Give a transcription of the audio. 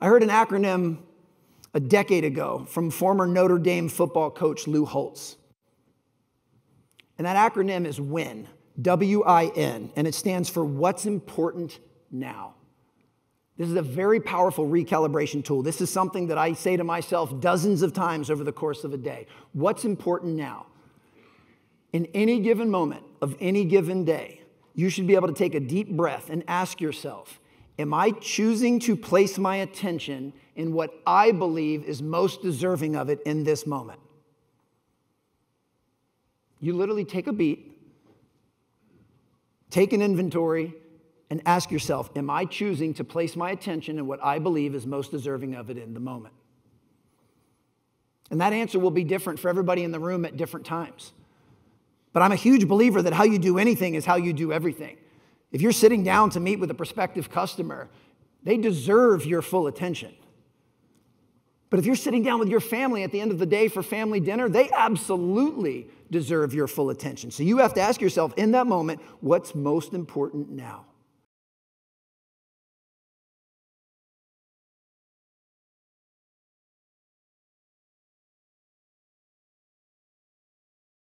I heard an acronym a decade ago from former Notre Dame football coach Lou Holtz. And that acronym is WIN, W-I-N, and it stands for What's Important Now. This is a very powerful recalibration tool. This is something that I say to myself dozens of times over the course of a day. What's important now? In any given moment of any given day, you should be able to take a deep breath and ask yourself, am I choosing to place my attention in what I believe is most deserving of it in this moment? You literally take a beat, take an inventory, and ask yourself, am I choosing to place my attention in what I believe is most deserving of it in the moment? And that answer will be different for everybody in the room at different times. But I'm a huge believer that how you do anything is how you do everything. If you're sitting down to meet with a prospective customer, they deserve your full attention. But if you're sitting down with your family at the end of the day for family dinner, they absolutely deserve your full attention. So you have to ask yourself in that moment, what's most important now?